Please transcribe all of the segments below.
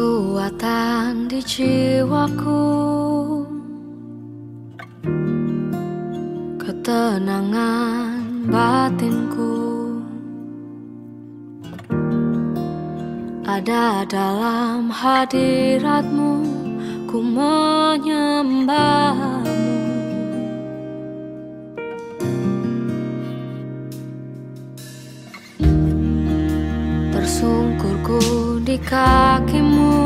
Kekuatan di jiwaku, ketenangan batinku ada dalam hadiratmu. Ku menyembahmu, tersungkurku di kakimu,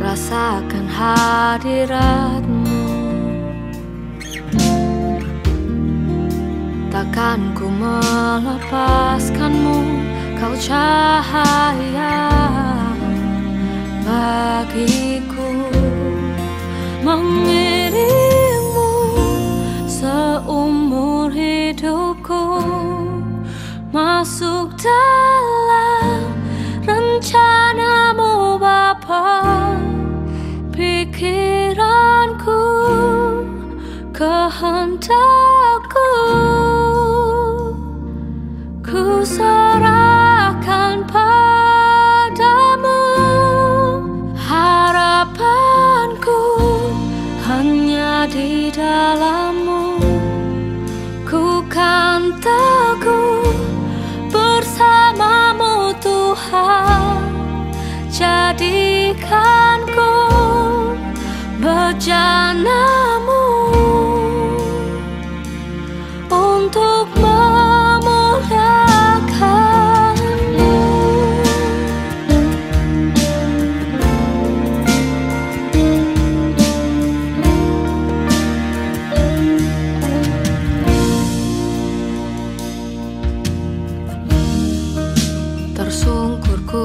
rasakan hadiratmu. Takkan ku melepaskanmu, kau cahaya bagiku, mengiringmu seumur hidupku. Masuk dalam rencanamu Bapa, pikiranku, kehendakku, ku serahkan padamu. Harapanku hanya di dalam-Mu, ku kan teguh bersamamu Tuhan, jadikan ku bejana-Mu untuk memuliakan-Mu. Tersungkurku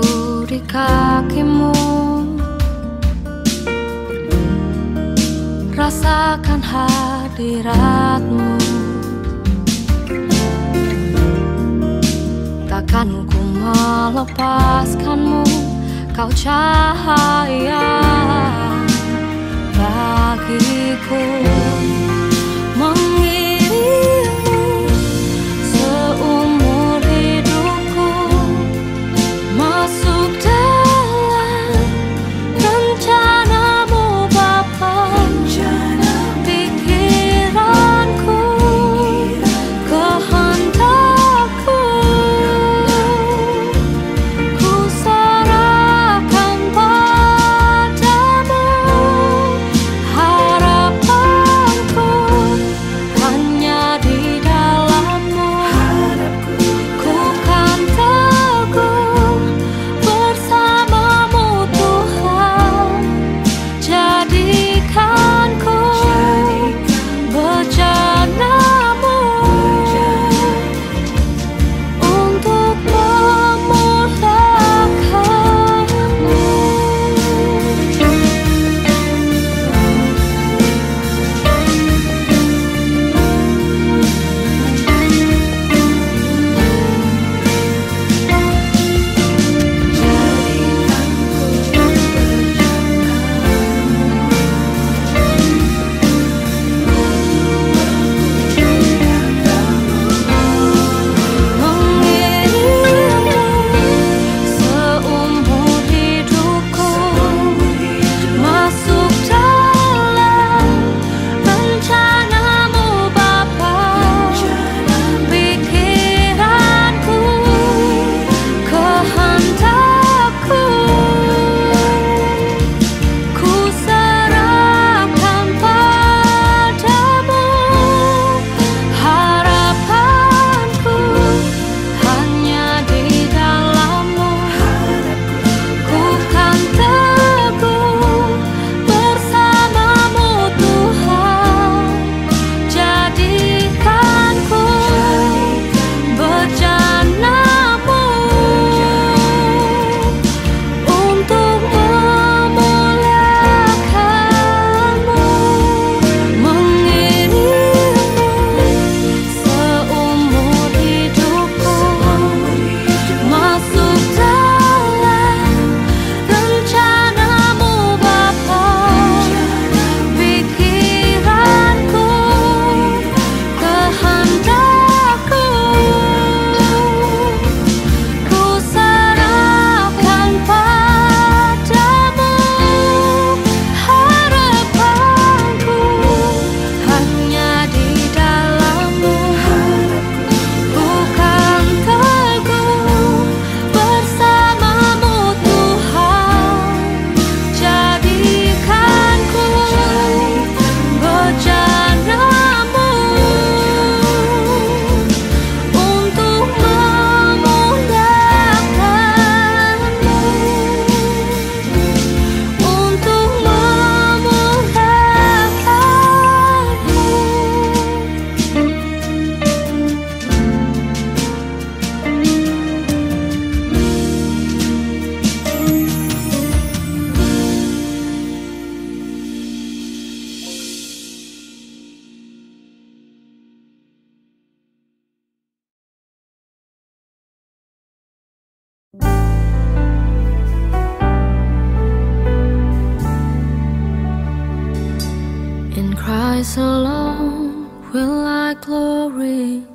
di kakimu, rasakan hadiratmu. Takkan ku melepaskanmu, kau cahaya bagiku, mengiringmu seumur hidupku. Masuk dalam rencanamu Bapa, pikiranku, kehendakku, ku serahkan padamu. Harapanku Christ alone will I glory,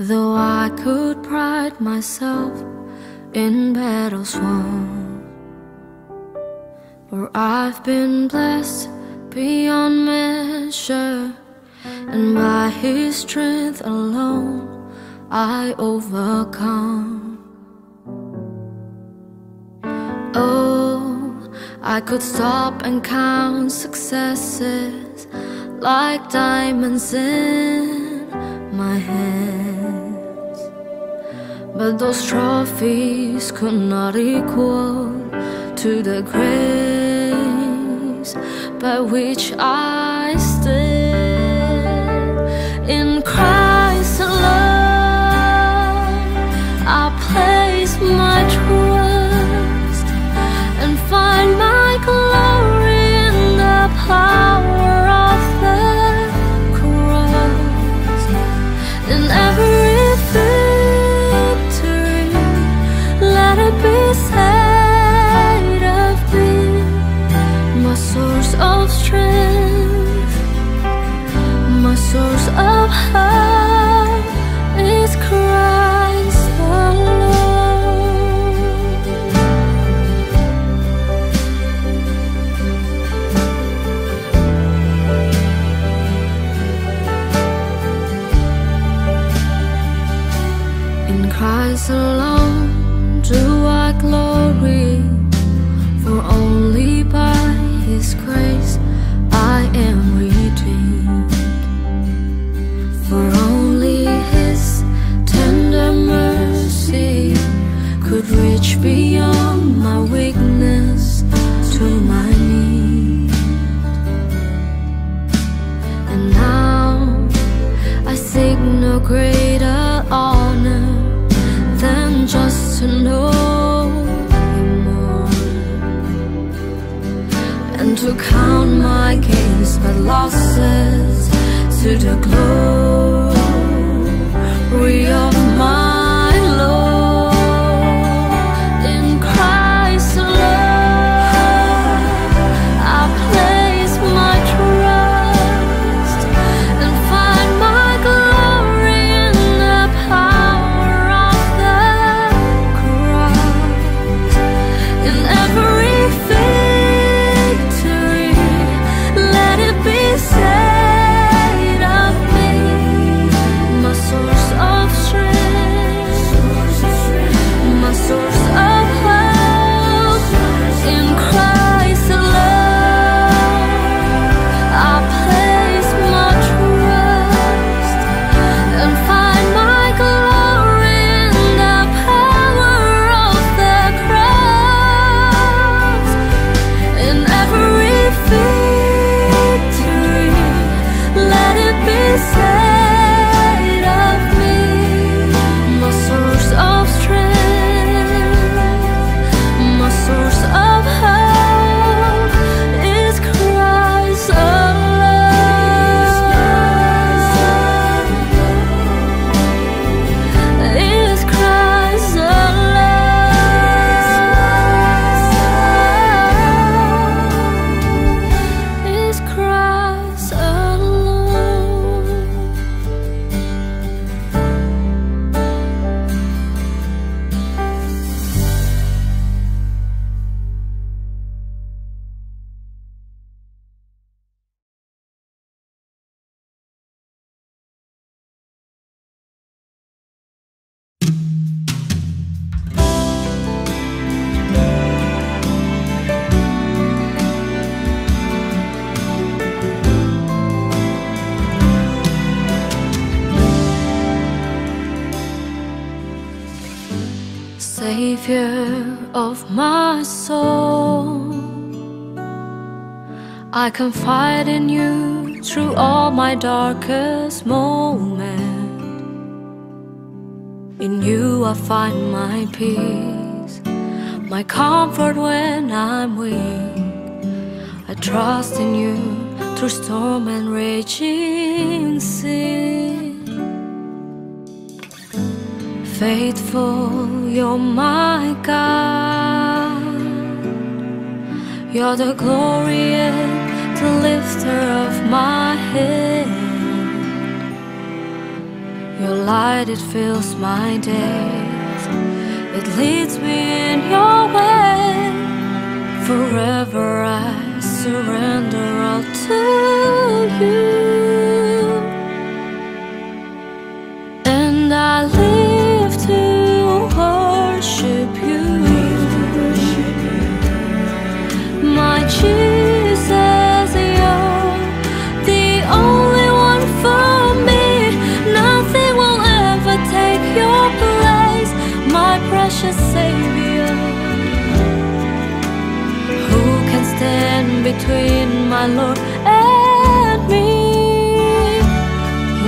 though I could pride myself in battles won. For I've been blessed beyond measure, and by His strength alone I overcome. Oh, I could stop and count successes like diamonds in my hands, but those trophies could not equal to the grace by which I stand. In Christ alone I place my trust and find my glory in the power of the cross. In every victory let it be said of Thee, my source of strength, my source of help is Christ alone. In Christ alone do I glory, for only by His grace I am redeemed. For only His tender mercy could reach beyond my weakness to my need. And now I seek no greater honor than just to know Him more, and to count my gains but losses to the glory of my Lord. In Christ alone I place my trust and find my glory in the power of the cross. In every victory let it be said of my soul. I confide in You through all my darkest moment. In You I find my peace, my comfort when I'm weak. I trust in You through storm and raging sea. Faithful, You're my God. You're the glory and the lifter of my head. Your light, it fills my days, it leads me in your way. Forever I surrender all to you, and I live to worship you, my Jesus. Between my Lord and me,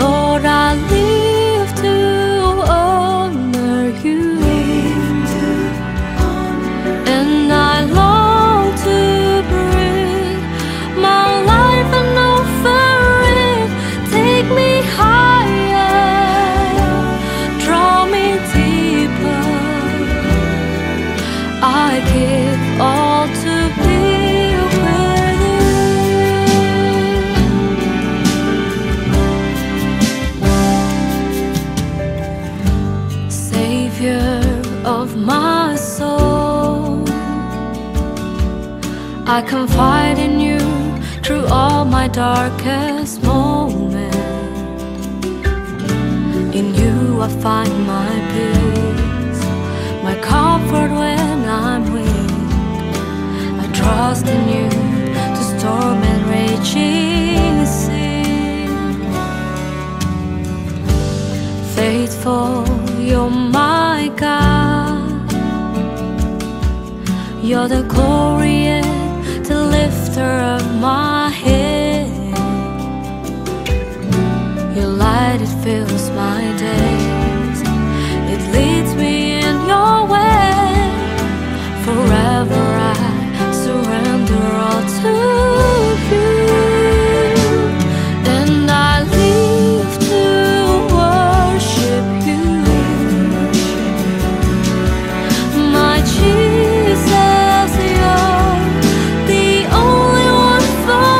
Lord, I live to honor you, and I long to bring my life and offering. Take me higher, draw me deeper. I give all to be of my soul. I confide in you through all my darkest moments. In you I find my peace, my comfort when I'm weak. I trust in you to storm and raging sea. Faithful, you're my God. You're the glory and the lifter of my head. Your light, it fills my days, it leads me in your way. Forever I surrender all to you. Jesus, you're the only one for me.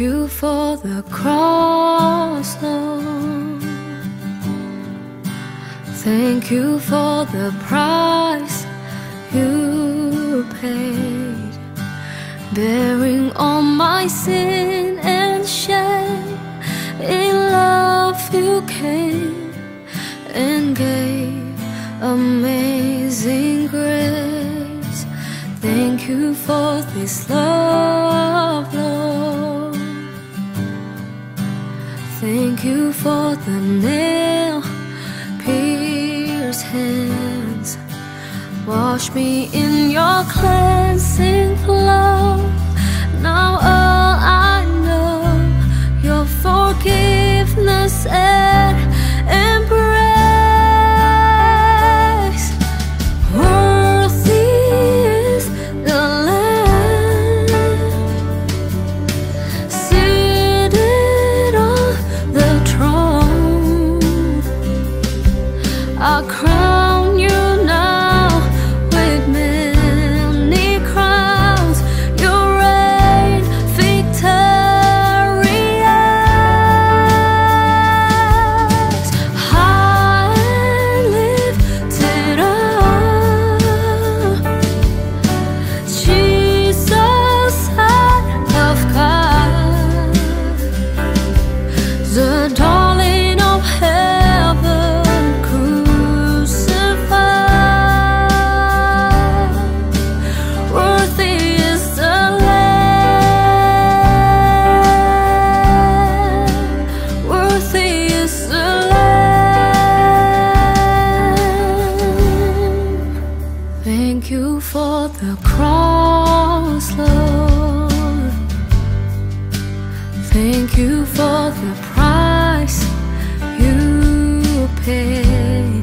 you for the cross, Lord. Thank you for the price you paid, bearing all my sin and shame. In love you came and gave amazing grace. Thank you for this love, Lord. Thank you for the nail-pierced hands. Wash me in your cleansing flow. Now all I know, your forgiveness and embrace. Worthy is the Lamb seated on the throne. I crown you now with many crowns. Your reign victorious, high and lifted up. Jesus, Son of God, the darling of heaven crucified. Worthy is the Lamb. Worthy is the Lamb. Thank you for the cross, Lord. Thank you for the price you paid,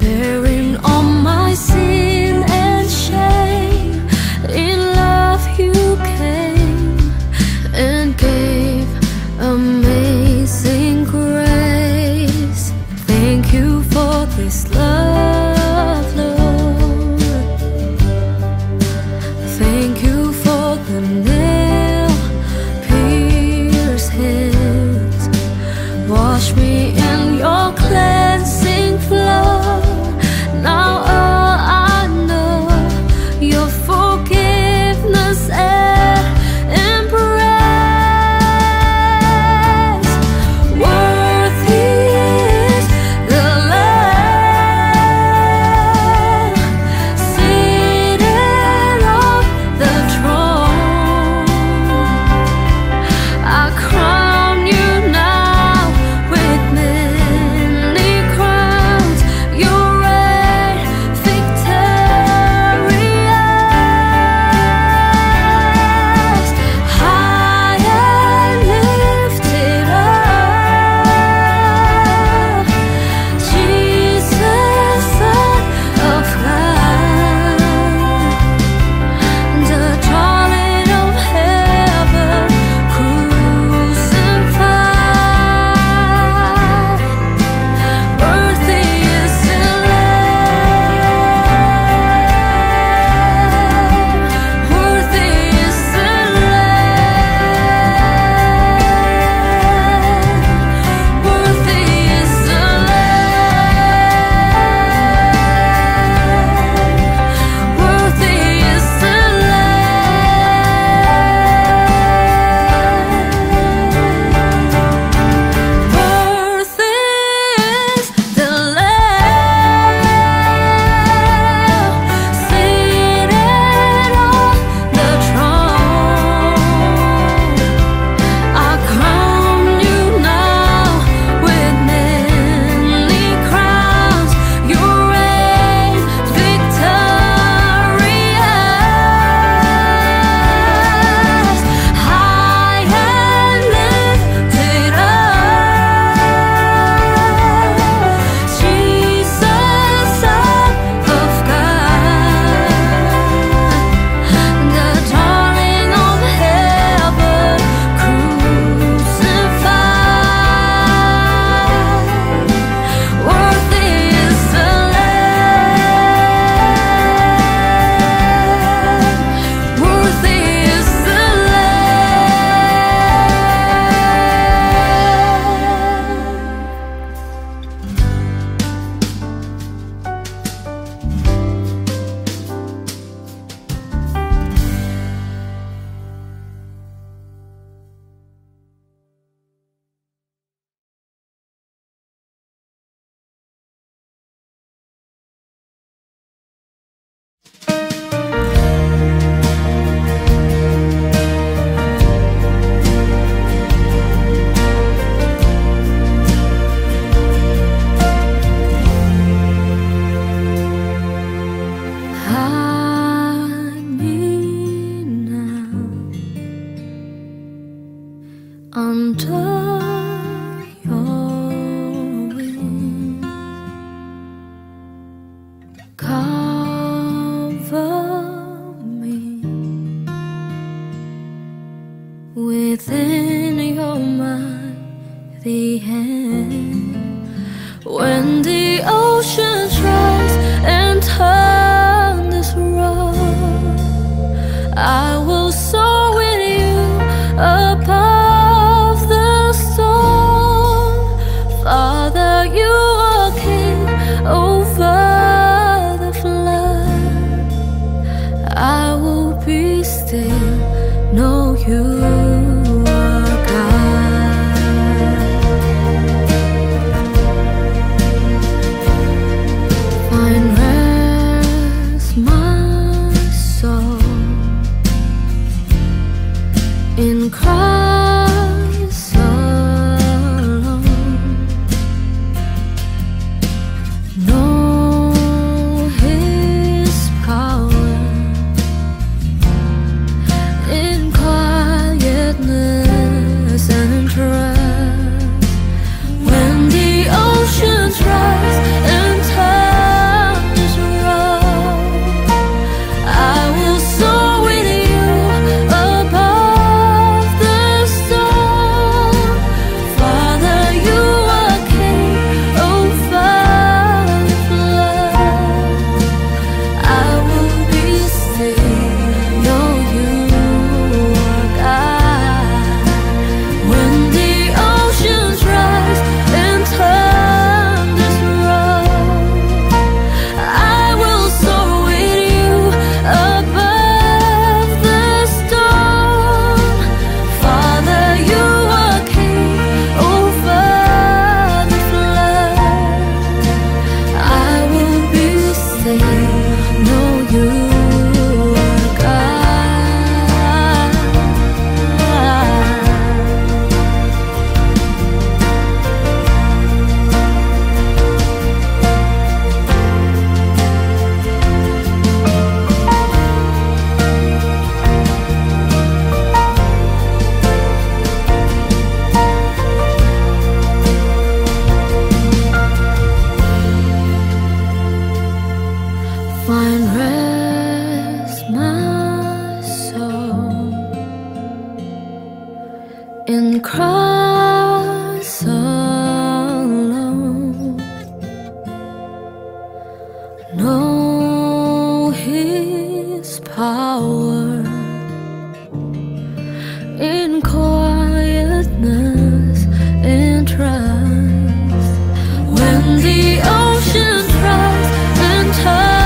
bearing all my sin and shame. In love you came and gave amazing grace. Thank you for this love, Lord. Thank you for the nail-pierced hands. Wash me in your cleansing flow. Now all I know, your forgiveness and embrace. Worthy is the Lamb. find rest, my soul, in Christ alone. Know His power in quietness and trust. When the ocean cries and turns,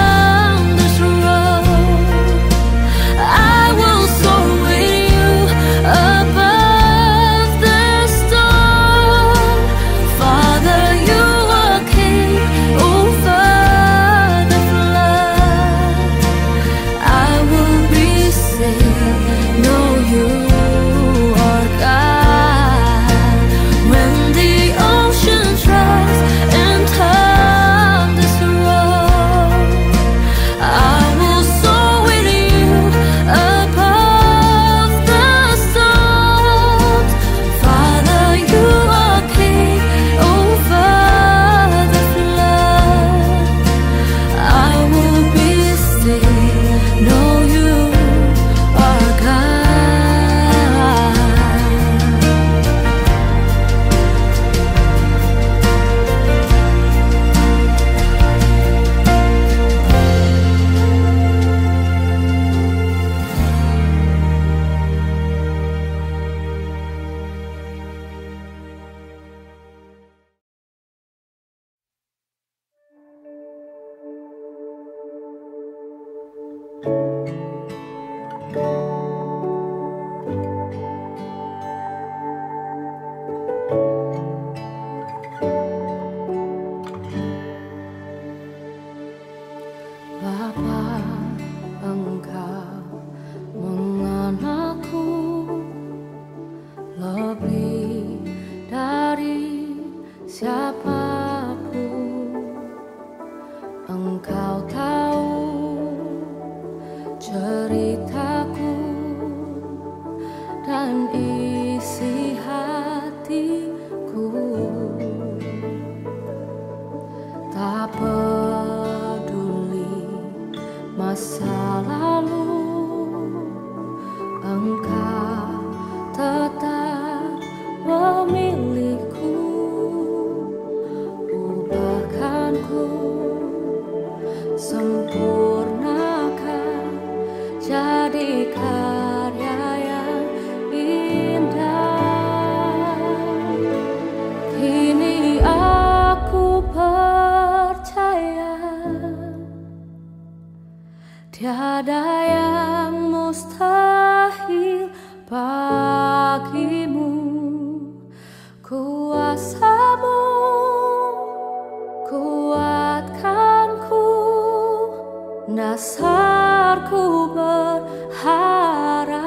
dasarku berharap.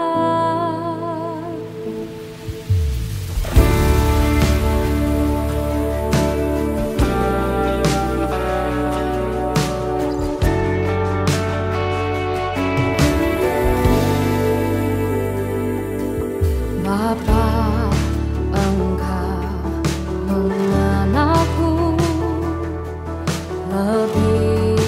Bapa, Engkau mengenalku lebih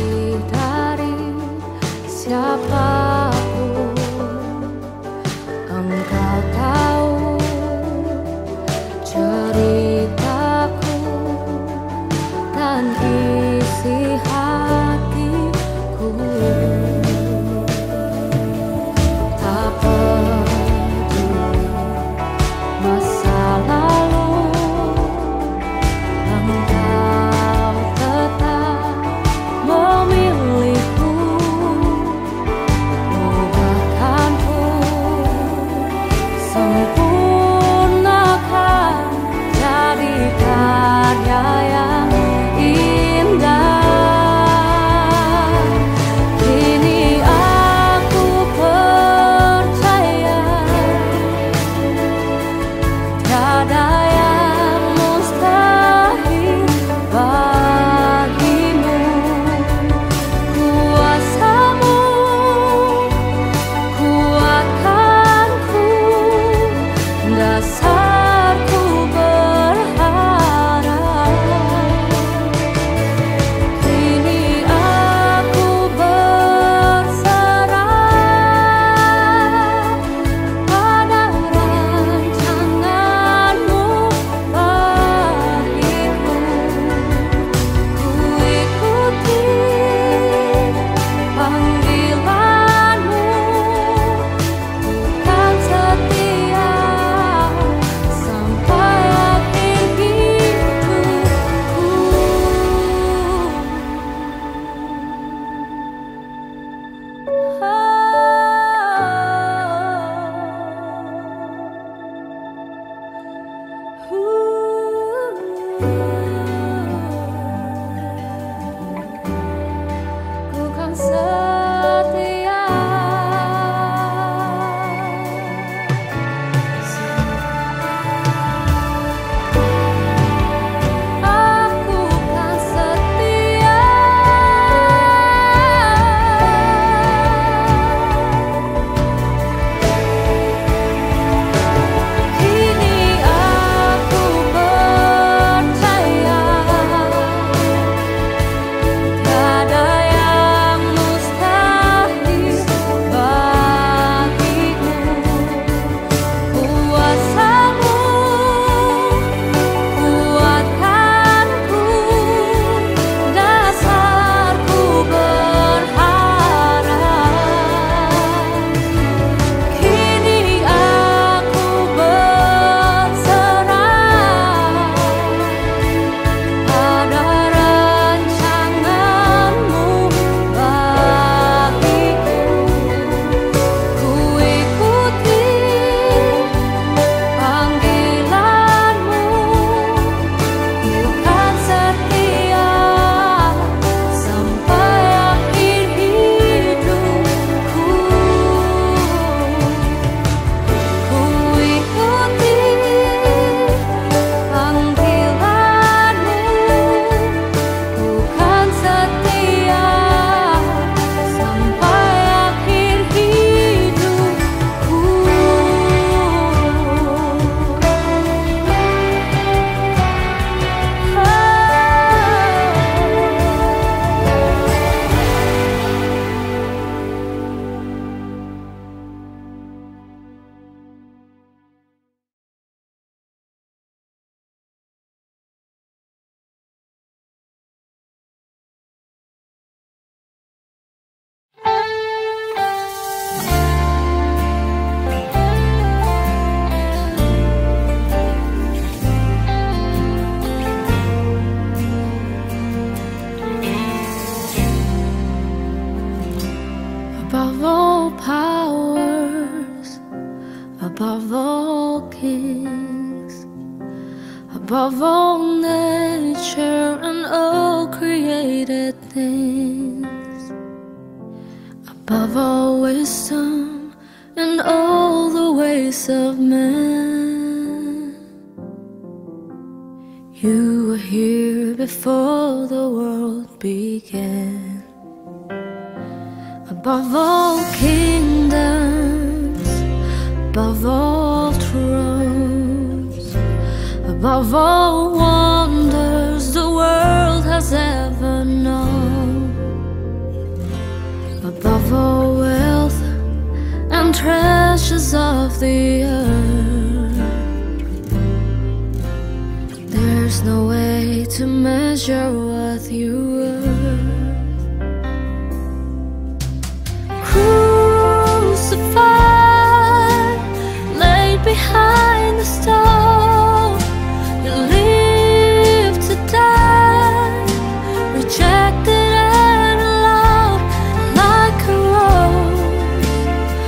powers, above all kings, above all nature and all created things, above all wisdom and all the ways of men. You were here before the world began. Above all kingdoms, above all thrones, above all wonders the world has ever known, above all wealth and treasures of the earth, there's no way to measure what you were. Laid behind the stone, you live to die, rejected and alone, like a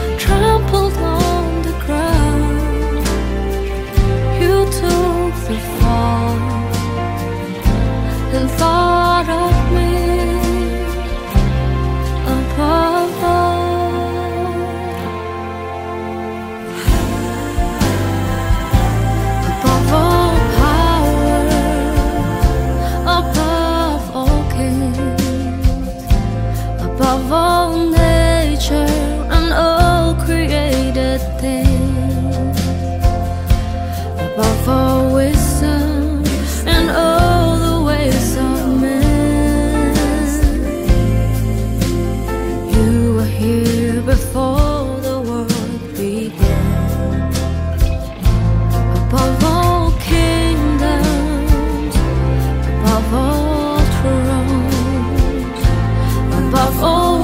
rose trampled on the ground. You took the fall and thought of me. Above all nature and all created things, above all wisdom and all the ways of men. You were here before the world began. Above all kingdoms, above all thrones, above all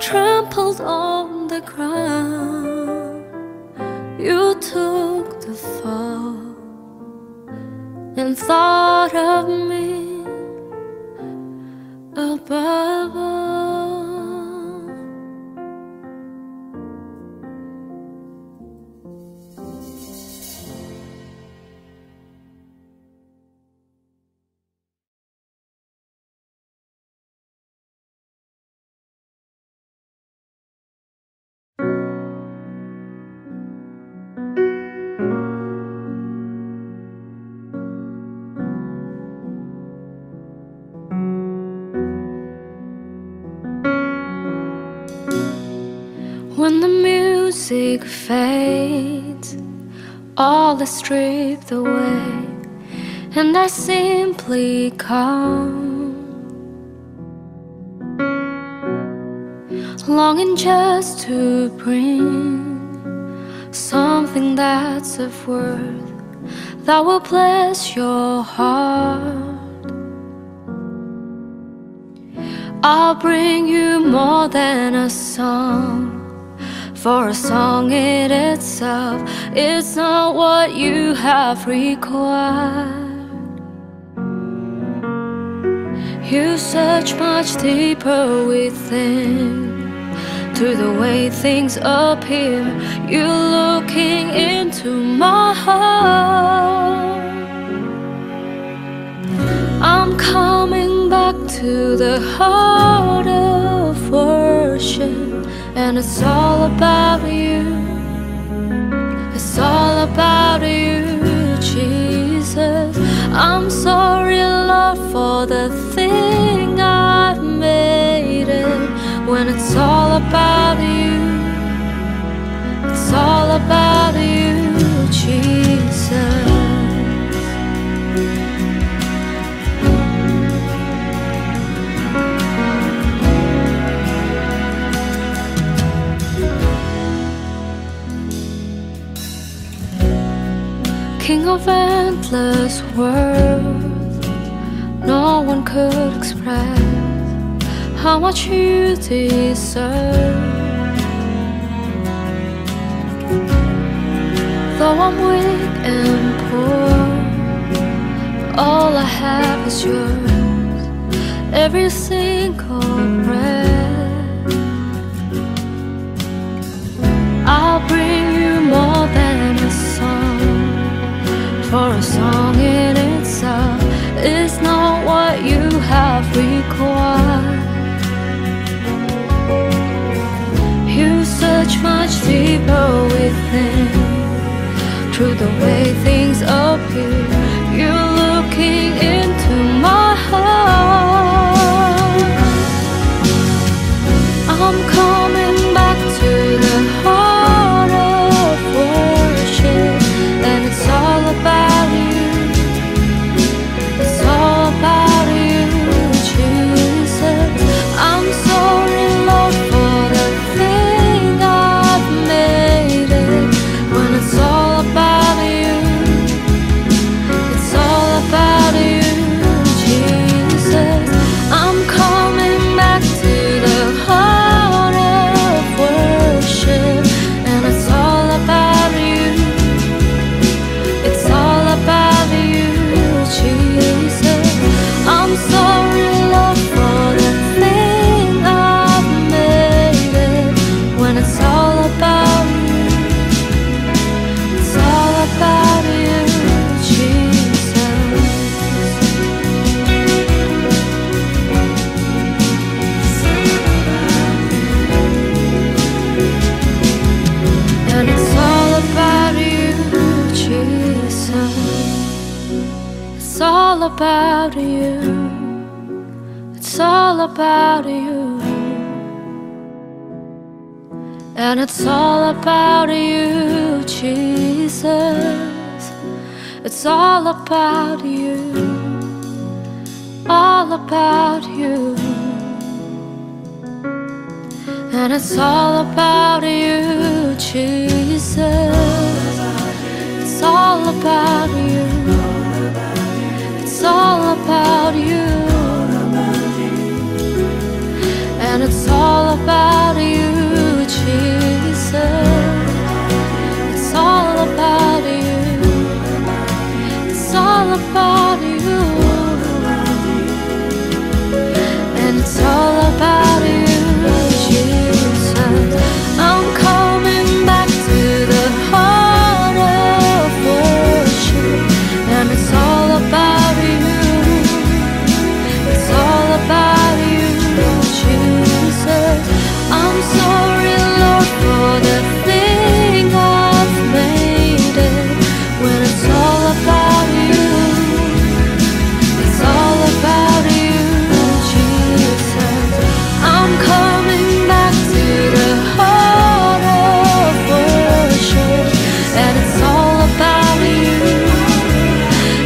trampled on the ground, you took the fall and thought of me above all. When the music fades, all is stripped away, and I simply come, longing just to bring something that's of worth, that will bless your heart. I'll bring you more than a song, for a song in itself. It's not what you have required. You search much deeper within, to the way things appear. You're looking into my heart. I'm coming back to the heart of worship, and it's all about you. It's all about you, Jesus. I'm sorry, Lord, for the thing I've made it. When it's all about you, it's all about you, Jesus. King of endless worth, no one could express how much you deserve. Though I'm weak and poor, all I have is yours, every single breath. I'll bring you more than a song, for a song in itself is not what you have required. You search much deeper within, through the way things appear. You're looking into my heart. I'm coming back to the heart of worship, and it's all about about you. It's all about you, and it's all about you, Jesus. It's all about you, all about you, and it's all about you, Jesus. It's all about you. It's all about you, and it's all about you, Jesus. It's all about you. It's all about you, and it's all about you, Jesus. I'm coming back to the heart of worship, and it's all about. I'm sorry, Lord, for the thing I've made it. When it's all about you, it's all about you, Jesus. I'm coming back to the heart of worship, and it's all about you,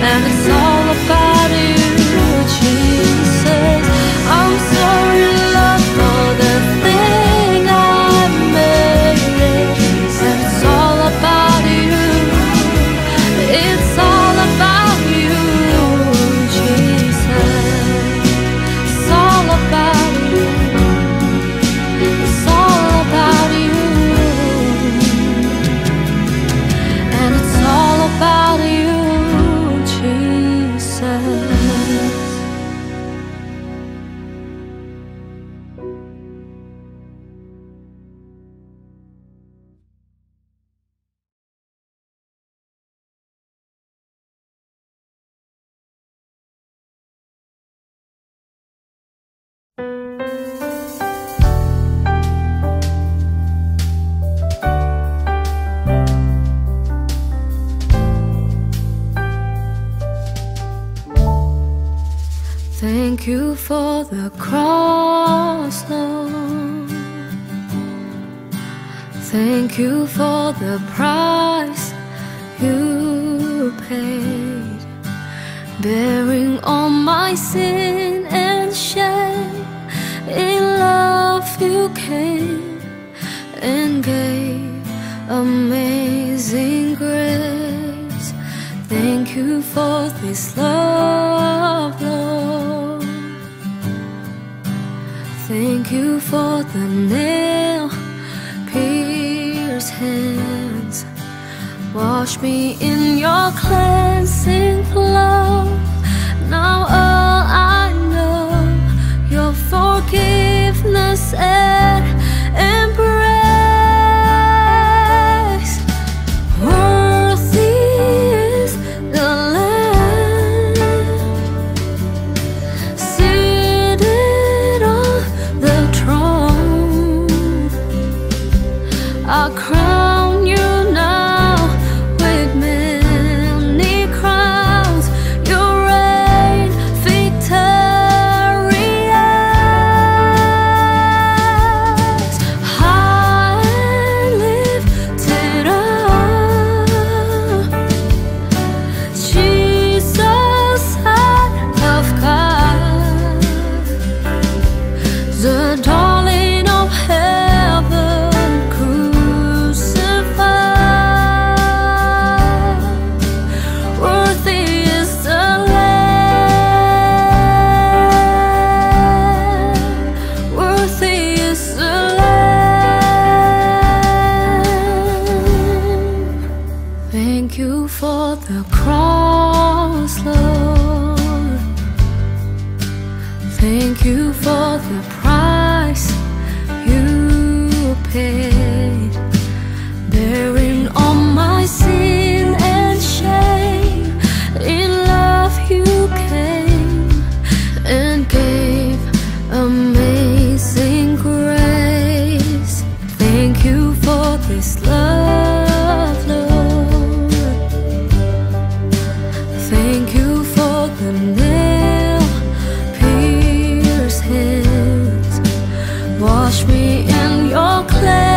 and it's all about you, Jesus. I'm sorry, Lord, for the thing. About you. for the cross, Lord. Thank you for the price you paid, bearing all my sin and shame. In love you came and gave amazing grace. Thank you for this love, Lord. Thank you for the nail-pierced hands. Wash me in your cleansing flow. Now all I know, your forgiveness and embrace. Worthy is the Lamb seated on the throne. I crown you now for the cross, Lord. Thank you for the price you paid, bearing all my sin and shame. In love you came and gave amazing grace. Thank you for this love. Wash me in your cleansing.